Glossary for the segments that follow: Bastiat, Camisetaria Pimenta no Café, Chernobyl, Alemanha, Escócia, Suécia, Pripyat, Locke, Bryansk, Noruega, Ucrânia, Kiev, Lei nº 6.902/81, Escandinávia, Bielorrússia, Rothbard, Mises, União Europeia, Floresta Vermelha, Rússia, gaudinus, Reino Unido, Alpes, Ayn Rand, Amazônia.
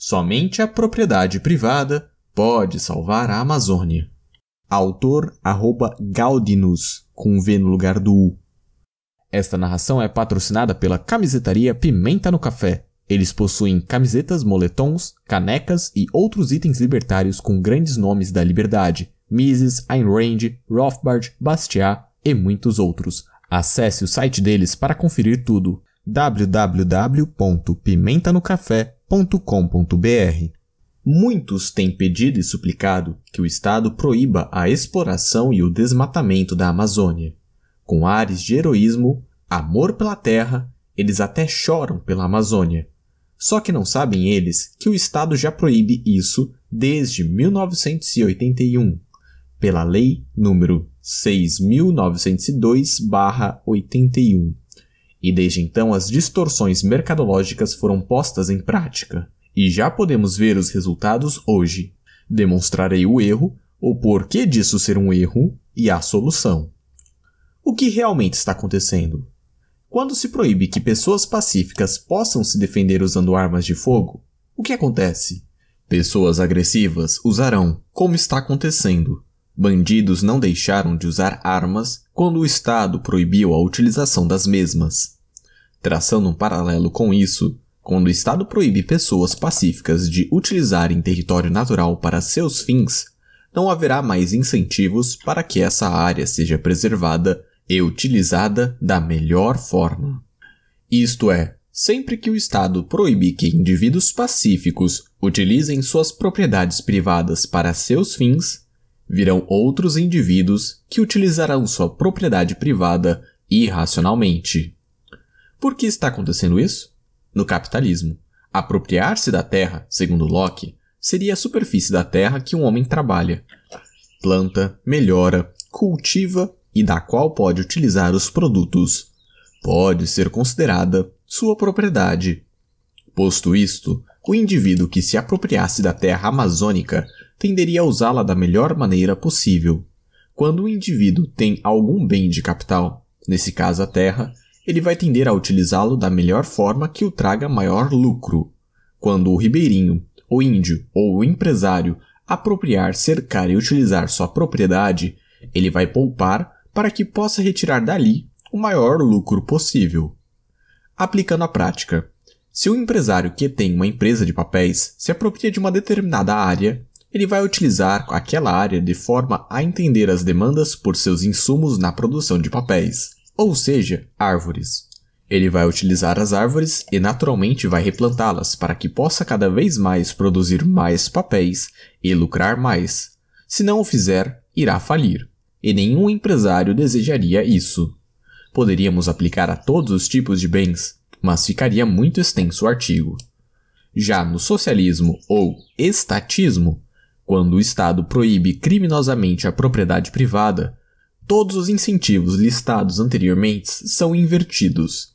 Somente a propriedade privada pode salvar a Amazônia. Autor @gaudinus, com um V no lugar do U. Esta narração é patrocinada pela Camisetaria Pimenta no Café. Eles possuem camisetas, moletons, canecas e outros itens libertários com grandes nomes da liberdade. Mises, Ayn Rand, Rothbard, Bastiat e muitos outros. Acesse o site deles para conferir tudo. www.pimentanocafé.com.br. Muitos têm pedido e suplicado que o Estado proíba a exploração e o desmatamento da Amazônia. Com ares de heroísmo, amor pela terra, eles até choram pela Amazônia. Só que não sabem eles que o Estado já proíbe isso desde 1981, pela Lei nº 6.902/81. E desde então as distorções mercadológicas foram postas em prática. E já podemos ver os resultados hoje. Demonstrarei o erro, o porquê disso ser um erro e a solução. O que realmente está acontecendo? Quando se proíbe que pessoas pacíficas possam se defender usando armas de fogo, o que acontece? Pessoas agressivas usarão, como está acontecendo. Bandidos não deixaram de usar armas quando o Estado proibiu a utilização das mesmas. Traçando um paralelo com isso, quando o Estado proíbe pessoas pacíficas de utilizarem território natural para seus fins, não haverá mais incentivos para que essa área seja preservada e utilizada da melhor forma. Isto é, sempre que o Estado proíbe que indivíduos pacíficos utilizem suas propriedades privadas para seus fins, virão outros indivíduos que utilizarão sua propriedade privada irracionalmente. Por que está acontecendo isso? No capitalismo, apropriar-se da terra, segundo Locke, seria a superfície da terra que um homem trabalha, planta, melhora, cultiva e da qual pode utilizar os produtos. Pode ser considerada sua propriedade. Posto isto, o indivíduo que se apropriasse da terra amazônica tenderia a usá-la da melhor maneira possível. Quando o indivíduo tem algum bem de capital, nesse caso a terra, ele vai tender a utilizá-lo da melhor forma que o traga maior lucro. Quando o ribeirinho, o índio ou o empresário apropriar, cercar e utilizar sua propriedade, ele vai poupar para que possa retirar dali o maior lucro possível. Aplicando a prática, se o empresário que tem uma empresa de papéis se apropria de uma determinada área, ele vai utilizar aquela área de forma a entender as demandas por seus insumos na produção de papéis, ou seja, árvores. Ele vai utilizar as árvores e naturalmente vai replantá-las para que possa cada vez mais produzir mais papéis e lucrar mais. Se não o fizer, irá falir, e nenhum empresário desejaria isso. Poderíamos aplicar a todos os tipos de bens, mas ficaria muito extenso o artigo. Já no socialismo ou estatismo, quando o Estado proíbe criminosamente a propriedade privada, todos os incentivos listados anteriormente são invertidos.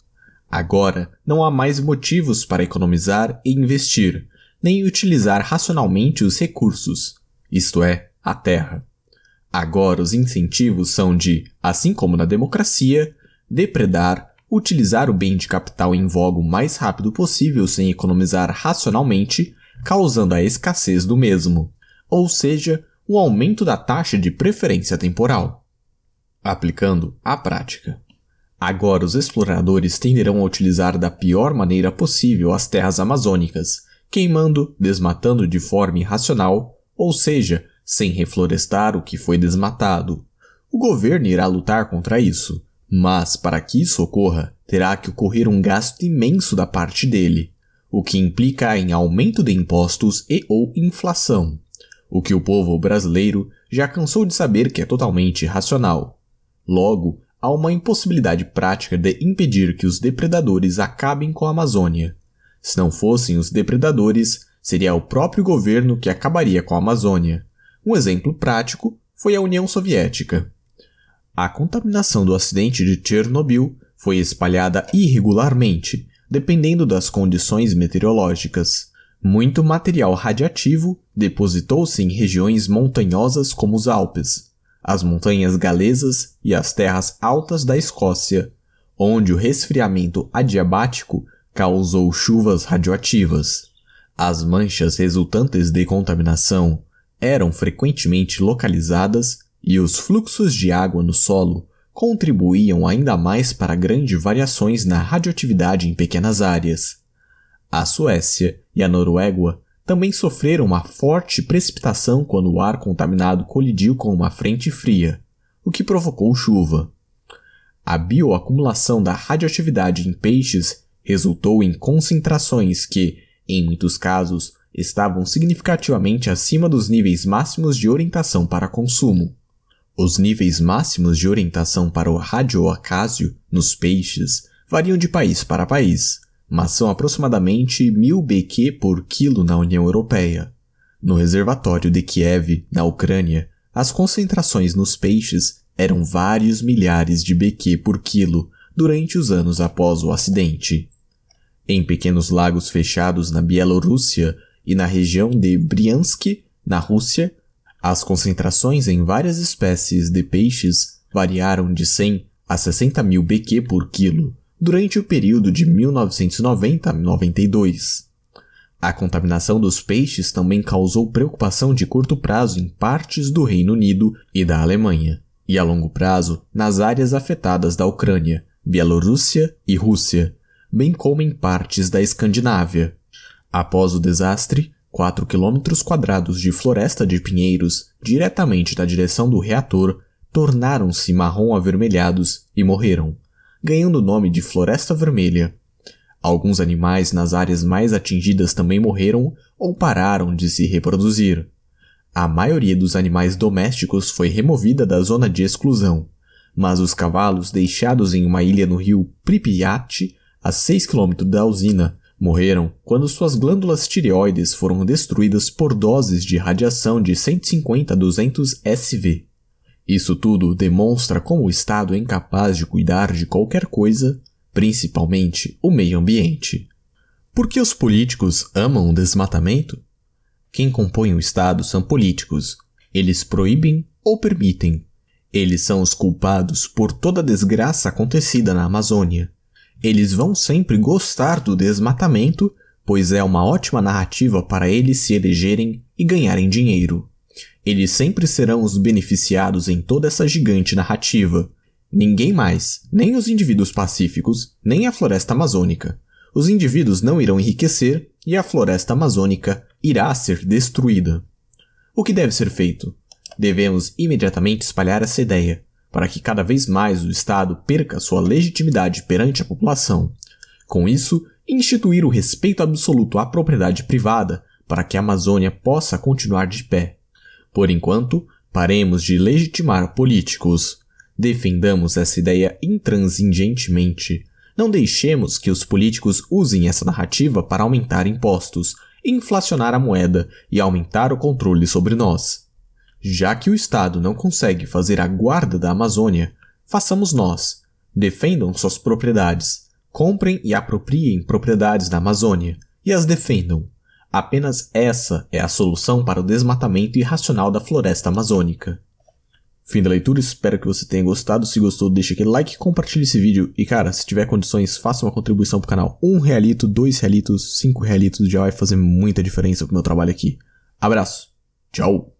Agora, não há mais motivos para economizar e investir, nem utilizar racionalmente os recursos, isto é, a terra. Agora os incentivos são de, assim como na democracia, depredar, utilizar o bem de capital em voga o mais rápido possível sem economizar racionalmente, causando a escassez do mesmo, ou seja, o aumento da taxa de preferência temporal. Aplicando à prática. Agora os exploradores tenderão a utilizar da pior maneira possível as terras amazônicas, queimando, desmatando de forma irracional, ou seja, sem reflorestar o que foi desmatado. O governo irá lutar contra isso, mas para que isso ocorra, terá que ocorrer um gasto imenso da parte dele, o que implica em aumento de impostos e ou inflação, o que o povo brasileiro já cansou de saber que é totalmente irracional. Logo, há uma impossibilidade prática de impedir que os depredadores acabem com a Amazônia. Se não fossem os depredadores, seria o próprio governo que acabaria com a Amazônia. Um exemplo prático foi a União Soviética. A contaminação do acidente de Chernobyl foi espalhada irregularmente, dependendo das condições meteorológicas. Muito material radioativo depositou-se em regiões montanhosas como os Alpes, as montanhas galesas e as terras altas da Escócia, onde o resfriamento adiabático causou chuvas radioativas. As manchas resultantes de contaminação eram frequentemente localizadas e os fluxos de água no solo contribuíam ainda mais para grandes variações na radioatividade em pequenas áreas. A Suécia e a Noruega também sofreram uma forte precipitação quando o ar contaminado colidiu com uma frente fria, o que provocou chuva. A bioacumulação da radioatividade em peixes resultou em concentrações que, em muitos casos, estavam significativamente acima dos níveis máximos de orientação para consumo. Os níveis máximos de orientação para o radioacásio nos peixes variam de país para país, mas são aproximadamente 1.000 Bq por quilo na União Europeia. No reservatório de Kiev, na Ucrânia, as concentrações nos peixes eram vários milhares de Bq por quilo durante os anos após o acidente. Em pequenos lagos fechados na Bielorrússia e na região de Bryansk, na Rússia, as concentrações em várias espécies de peixes variaram de 100 a 60 mil Bq por quilo durante o período de 1990 a 92. A contaminação dos peixes também causou preocupação de curto prazo em partes do Reino Unido e da Alemanha, e a longo prazo nas áreas afetadas da Ucrânia, Bielorrússia e Rússia, bem como em partes da Escandinávia. Após o desastre, 4 km² de floresta de pinheiros, diretamente na direção do reator, tornaram-se marrom avermelhados e morreram, ganhando o nome de Floresta Vermelha. Alguns animais nas áreas mais atingidas também morreram ou pararam de se reproduzir. A maioria dos animais domésticos foi removida da zona de exclusão, mas os cavalos deixados em uma ilha no rio Pripyat, a 6 km da usina, morreram quando suas glândulas tireoides foram destruídas por doses de radiação de 150 a 200 SV. Isso tudo demonstra como o Estado é incapaz de cuidar de qualquer coisa, principalmente o meio ambiente. Por que os políticos amam o desmatamento? Quem compõe o Estado são políticos. Eles proíbem ou permitem. Eles são os culpados por toda a desgraça acontecida na Amazônia. Eles vão sempre gostar do desmatamento, pois é uma ótima narrativa para eles se elegerem e ganharem dinheiro. Eles sempre serão os beneficiados em toda essa gigante narrativa. Ninguém mais, nem os indivíduos pacíficos, nem a floresta amazônica. Os indivíduos não irão enriquecer e a floresta amazônica irá ser destruída. O que deve ser feito? Devemos imediatamente espalhar essa ideia, para que cada vez mais o Estado perca sua legitimidade perante a população. Com isso, instituir o respeito absoluto à propriedade privada, para que a Amazônia possa continuar de pé. Por enquanto, paremos de legitimar políticos. Defendamos essa ideia intransigentemente. Não deixemos que os políticos usem essa narrativa para aumentar impostos, inflacionar a moeda e aumentar o controle sobre nós. Já que o Estado não consegue fazer a guarda da Amazônia, façamos nós. Defendam suas propriedades. Comprem e apropriem propriedades da Amazônia e as defendam. Apenas essa é a solução para o desmatamento irracional da floresta amazônica. Fim da leitura, espero que você tenha gostado. Se gostou, deixa aquele like, compartilhe esse vídeo e, cara, se tiver condições, faça uma contribuição pro canal. R$1, R$2, R$5 já vai fazer muita diferença pro meu trabalho aqui. Abraço, tchau!